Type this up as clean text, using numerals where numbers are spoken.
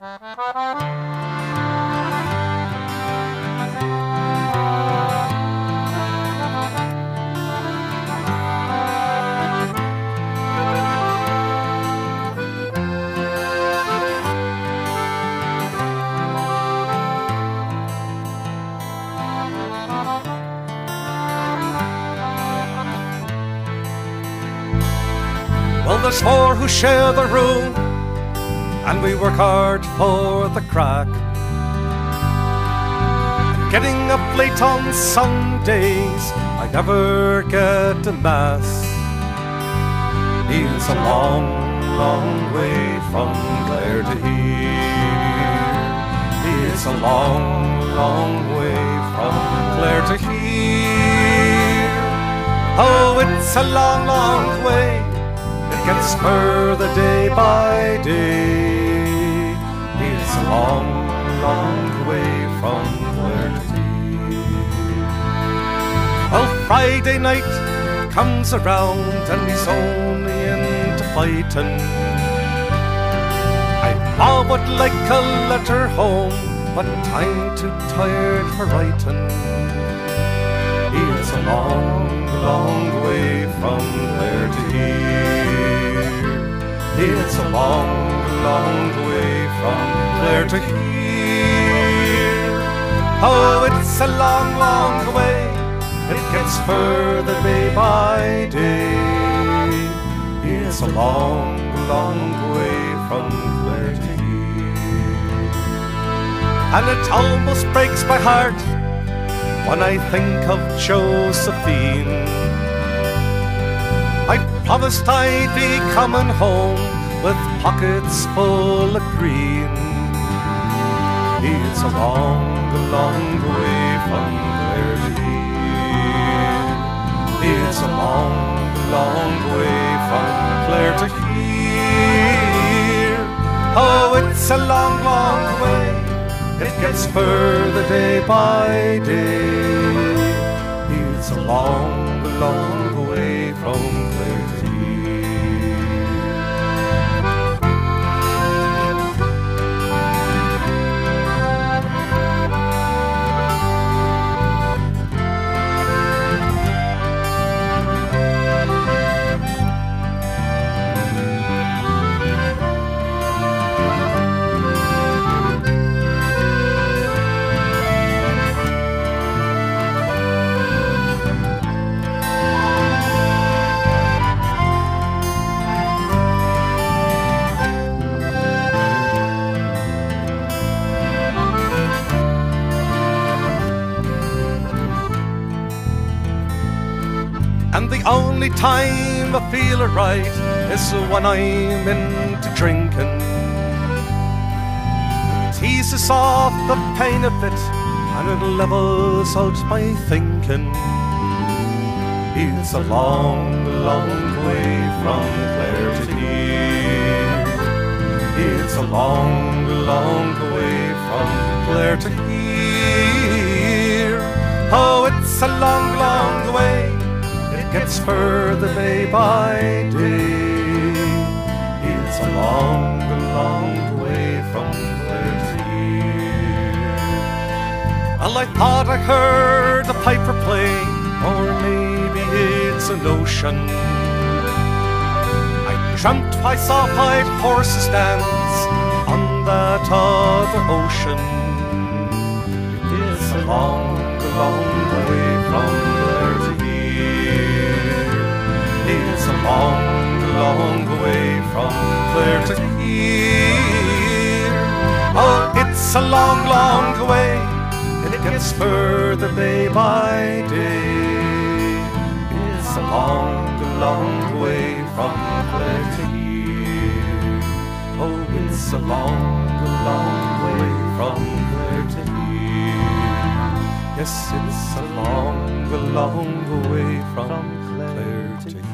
Well, there's four who share the room, and we work hard for the crack. Getting up late on Sundays, I never get to mass. It's a long, long way from Clare to here. It's a long, long way from Clare to here. Oh, it's a long, long way. It gets further day by day. It's a long, long way from Clare to here. Well, Friday night comes around and he's only into fighting. I would like a letter home, but I'm too tired for writing. It's a long, long way from Clare to here. It's a long, long way from Clare to here. Oh, it's a long, long way. It gets further day by day. It's a long, long way from Clare to here. And it almost breaks my heart when I think of Josephine. I promised I'd be coming home with pockets full of green. It's a long, long way from Clare to here. It's a long, long way from Clare to here. Oh, it's a long, long way. It gets further day by day. It's a long, long way from Clare to and the only time I feel alright is when I'm into drinking. It eases off the pain of it, and it levels out my thinking. It's a long, long way from Clare to here. It's a long, long way from Clare to here. Oh, it's a long, long way. Gets further day by day. It's a long, long way from Clare to here. Well, I thought I heard the piper play, or maybe it's a notion. I dreamt I saw white horses dance on that other ocean. It's a long, long way from long, long way from Clare to here. Oh, it's a long, long way. It gets further day by day. It's a long, long way from Clare to here. Oh, it's a long, long way from Clare to here. Yes, it's a long, long way from Clare to here.